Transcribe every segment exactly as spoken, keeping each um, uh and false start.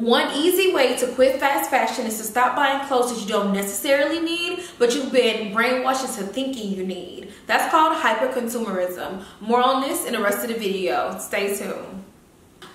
One easy way to quit fast fashion is to stop buying clothes that you don't necessarily need, but you've been brainwashed into thinking you need. That's called hyper-consumerism. More on this in the rest of the video. Stay tuned.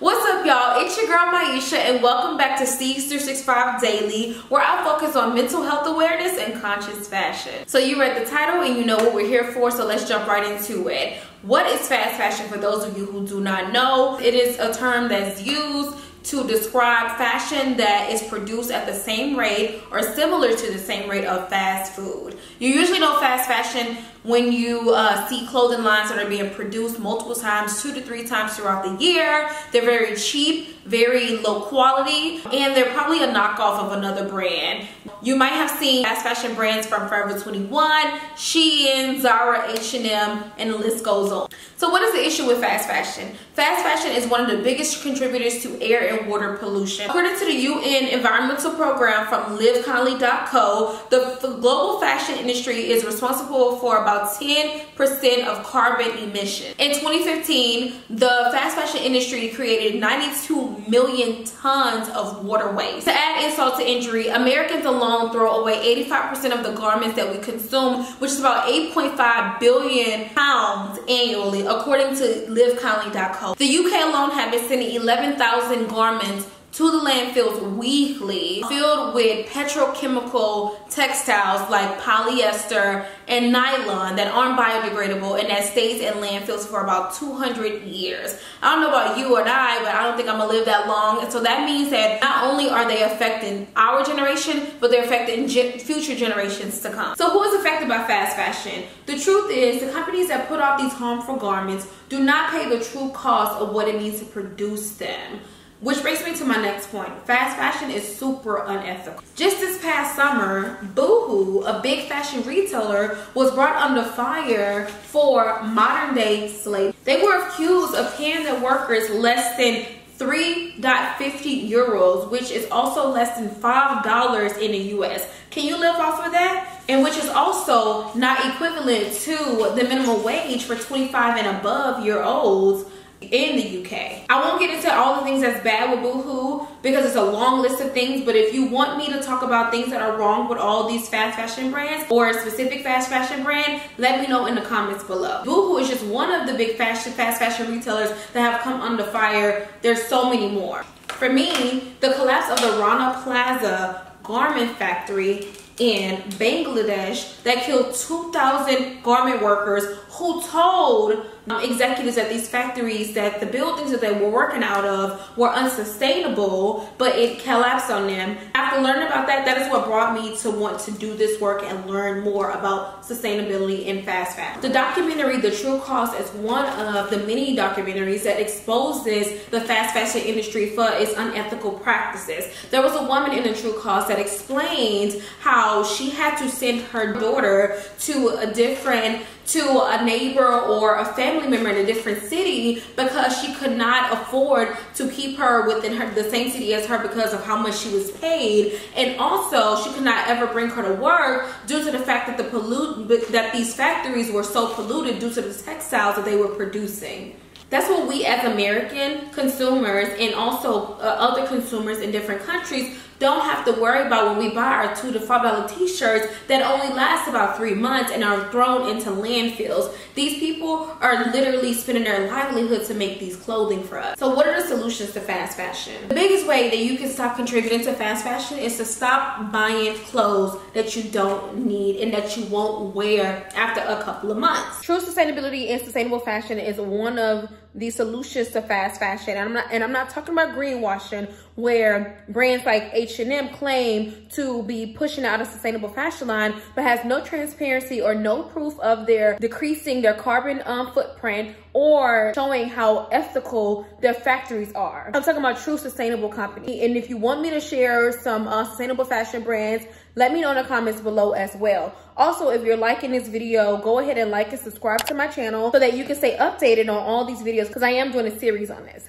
What's up, y'all? It's your girl Maisha, and welcome back to Steeze's three sixty-five Daily, where I focus on mental health awareness and conscious fashion. So you read the title and you know what we're here for, so let's jump right into it. What is fast fashion for those of you who do not know? It is a term that's used to describe fashion that is produced at the same rate or similar to the same rate of fast food. You usually know fast fashion when you uh, see clothing lines that are being produced multiple times, two to three times throughout the year. They're very cheap, very low quality, and they're probably a knockoff of another brand. You might have seen fast fashion brands from Forever twenty-one, Shein, Zara, H and M, and the list goes on. So what is the issue with fast fashion? Fast fashion is one of the biggest contributors to air and water pollution. According to the U N Environmental Program from Live Kindly dot co, the global fashion industry is responsible for about ten percent of carbon emissions. In twenty fifteen, the fast fashion industry created ninety-two million tons of water waste. To add insult to injury, Americans alone throw away eighty-five percent of the garments that we consume, which is about eight point five billion pounds annually, according to Live Kindly dot co. The U K alone have been sending eleven thousand garments to the landfills weekly, filled with petrochemical textiles like polyester and nylon that aren't biodegradable and that stays in landfills for about two hundred years. I don't know about you and I, but I don't think I'm gonna live that long. And so that means that not only are they affecting our generation, but they're affecting ge- future generations to come. So who is affected by fast fashion? The truth is, the companies that put out these harmful garments do not pay the true cost of what it means to produce them. Which brings me to my next point. Fast fashion is super unethical. Just this past summer, Boohoo, a big fashion retailer, was brought under fire for modern day slavery. They were accused of paying their workers less than three point five zero euros, which is also less than five dollars in the U S. Can you live off of that? And which is also not equivalent to the minimum wage for twenty-five and above year olds in the U K. I won't get into all the things that's bad with Boohoo because it's a long list of things, but if you want me to talk about things that are wrong with all these fast fashion brands or a specific fast fashion brand, let me know in the comments below. Boohoo is just one of the big fashion fast fashion retailers that have come under fire. There's so many more. For me, the collapse of the Rana Plaza garment factory in Bangladesh that killed two thousand garment workers who told um, executives at these factories that the buildings that they were working out of were unsustainable, but it collapsed on them. After learning about that, that is what brought me to want to do this work and learn more about sustainability in fast fashion. The documentary The True Cost is one of the many documentaries that exposes the fast fashion industry for its unethical practices. There was a woman in The True Cost that explained how she had to send her daughter to a different to a neighbor or a family member in a different city because she could not afford to keep her within her, the same city as her because of how much she was paid. And also she could not ever bring her to work due to the fact that the pollute that these factories were so polluted due to the textiles that they were producing. That's what we as American consumers and also uh, other consumers in different countries don't have to worry about when we buy our two to five dollar t-shirts that only last about three months and are thrown into landfills. These people are literally spending their livelihood to make these clothing for us. So what are the solutions to fast fashion? The biggest way that you can stop contributing to fast fashion is to stop buying clothes that you don't need and that you won't wear after a couple of months. True sustainability and sustainable fashion is one of the solutions to fast fashion. And I'm not, and I'm not talking about greenwashing where brands like H and M claim to be pushing out a sustainable fashion line but has no transparency or no proof of their decreasing their carbon um, footprint or showing how ethical their factories are. I'm talking about true sustainable company. And if you want me to share some uh, sustainable fashion brands, let me know in the comments below as well. Also, if you're liking this video, go ahead and like and subscribe to my channel so that you can stay updated on all these videos because I am doing a series on this.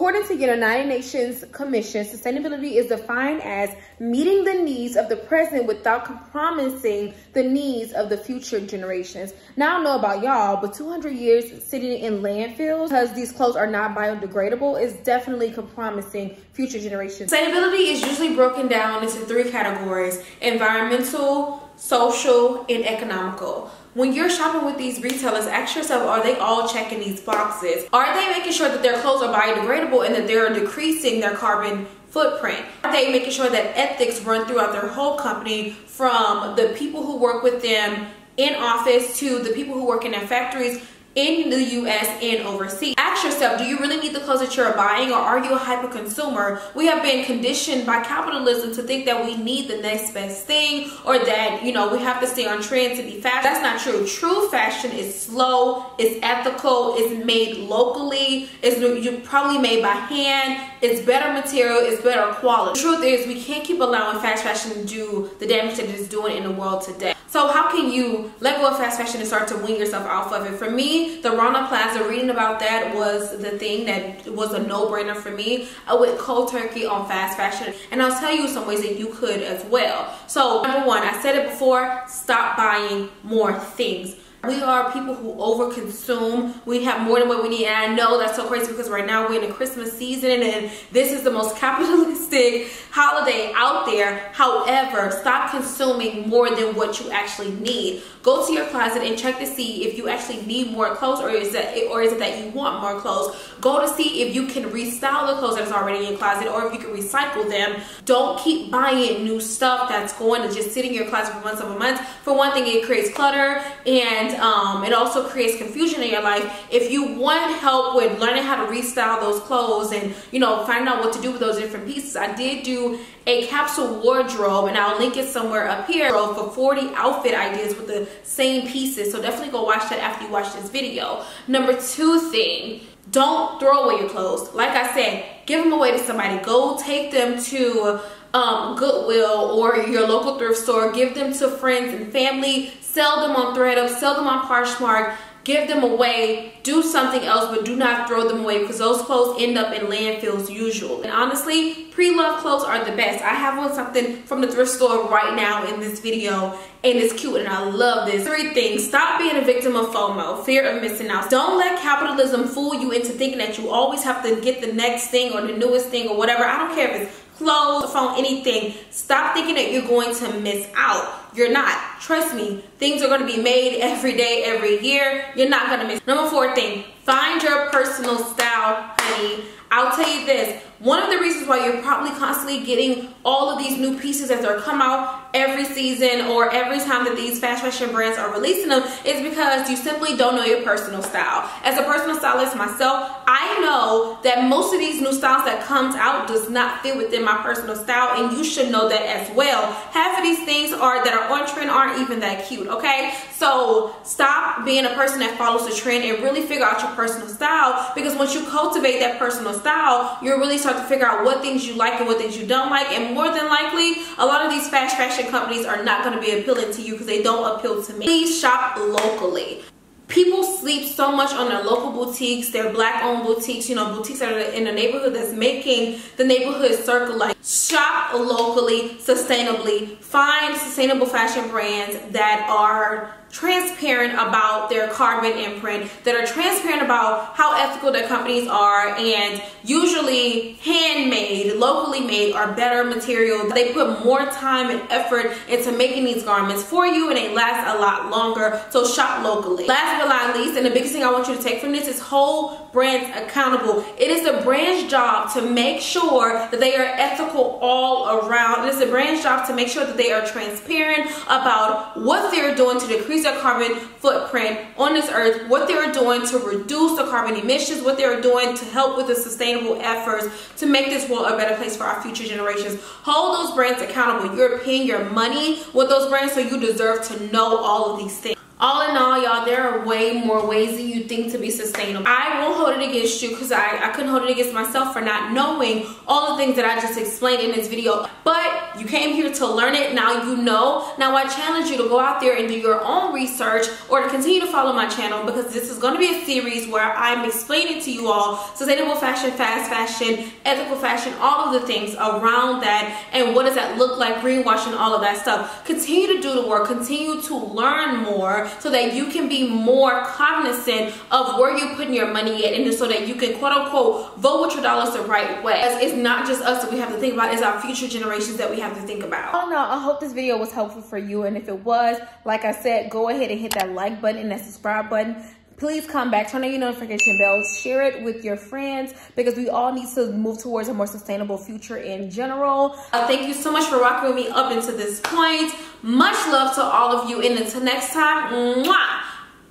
According to the United Nations Commission, sustainability is defined as meeting the needs of the present without compromising the needs of the future generations. Now, I don't know about y'all, but two hundred years sitting in landfills because these clothes are not biodegradable is definitely compromising future generations. Sustainability is usually broken down into three categories: environmental, social, and economical. When you're shopping with these retailers, ask yourself, are they all checking these boxes? Are they making sure that their clothes are biodegradable and that they're decreasing their carbon footprint? Are they making sure that ethics run throughout their whole company, from the people who work with them in office to the people who work in their factories in the U S and overseas? Ask yourself, do you really need the clothes that you're buying, or are you a hyper consumer? We have been conditioned by capitalism to think that we need the next best thing, or that, you know, we have to stay on trend to be fashion. That's not true. True fashion is slow, it's ethical, it's made locally, it's probably made by hand, it's better material, it's better quality. The truth is, we can't keep allowing fast fashion to do the damage that it's doing in the world today. So how can you let go of fast fashion and start to wean yourself off of it? For me, the Rana Plaza, reading about that was the thing that was a no-brainer for me. I went cold turkey on fast fashion, and I'll tell you some ways that you could as well. So number one, I said it before, stop buying more things. We are people who overconsume. We have more than what we need, and I know that's so crazy because right now we're in the Christmas season and this is the most capitalistic holiday out there. However, stop consuming more than what you actually need. Go to your closet and check to see if you actually need more clothes, or is that, or is it that you want more clothes. Go to see if you can restyle the clothes that's already in your closet, or if you can recycle them. Don't keep buying new stuff that's going to just sit in your closet for months over months. For one thing, it creates clutter, and Um, it also creates confusion in your life. If you want help with learning how to restyle those clothes and, you know, find out what to do with those different pieces, I did do a capsule wardrobe, and I'll link it somewhere up here, for forty outfit ideas with the same pieces. So definitely go watch that after you watch this video. Number two thing, don't throw away your clothes. Like I said, give them away to somebody. Go take them to um, Goodwill or your local thrift store. Give them to friends and family. Sell them on ThredUp, sell them on Poshmark, give them away, do something else, but do not throw them away, because those clothes end up in landfills usually. And honestly, pre-loved clothes are the best. I have on something from the thrift store right now in this video, and it's cute and I love this. Three things, stop being a victim of FOMO, fear of missing out. Don't let capitalism fool you into thinking that you always have to get the next thing or the newest thing or whatever. I don't care if it's clothes, phone, anything. Stop thinking that you're going to miss out. You're not. Trust me, things are going to be made every day, every year. You're not going to miss. Number four thing, find your personal style, honey. I'll tell you this, one of the reasons why you're probably constantly getting all of these new pieces as they come out every season or every time that these fast fashion brands are releasing them is because you simply don't know your personal style. As a personal stylist myself, I know that most of these new styles that comes out does not fit within my personal style, and you should know that as well. Half of these things are that are on trend aren't even that cute, okay? So stop being a person that follows the trend and really figure out your personal style, because once you cultivate that personal style, you'll really start to figure out what things you like and what things you don't like. And more than likely, a lot of these fast fashion companies are not going to be appealing to you because they don't appeal to me. Please shop locally. People sleep so much on their local boutiques, their black-owned boutiques, you know, boutiques that are in the neighborhood that's making the neighborhood circle life. Shop locally, sustainably. Find sustainable fashion brands that are transparent about their carbon imprint, that are transparent about how ethical their companies are, and usually handmade, locally made, are better material. They put more time and effort into making these garments for you, and they last a lot longer. So shop locally. Last but not least, and the biggest thing I want you to take from this is hold brands accountable. It is the brand's job to make sure that they are ethical all around. It is the brand's job to make sure that they are transparent about what they're doing to decrease their carbon footprint on this earth, what they are doing to reduce the carbon emissions, what they are doing to help with the sustainable efforts to make this world a better place for our future generations. Hold those brands accountable. You're paying your money with those brands, so you deserve to know all of these things. All in all, y'all, there are way more ways than you think to be sustainable. I won't hold it against you because I, I couldn't hold it against myself for not knowing all the things that I just explained in this video. But you came here to learn it. Now you know. Now I challenge you to go out there and do your own research, or to continue to follow my channel, because this is going to be a series where I'm explaining to you all sustainable fashion, fast fashion, ethical fashion, all of the things around that, and what does that look like, greenwashing, all of that stuff. Continue to do the work. Continue to learn more, so that you can be more cognizant of where you're putting your money at, and so that you can, quote unquote, vote with your dollars the right way. It's not just us that we have to think about, it's our future generations that we have to think about. All in all, I hope this video was helpful for you, and if it was, like I said, go ahead and hit that like button and that subscribe button. Please come back, turn on your notification bells, share it with your friends, because we all need to move towards a more sustainable future in general. Uh, thank you so much for rocking with me up until this point. Much love to all of you, and until next time, mwah,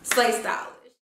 slay style.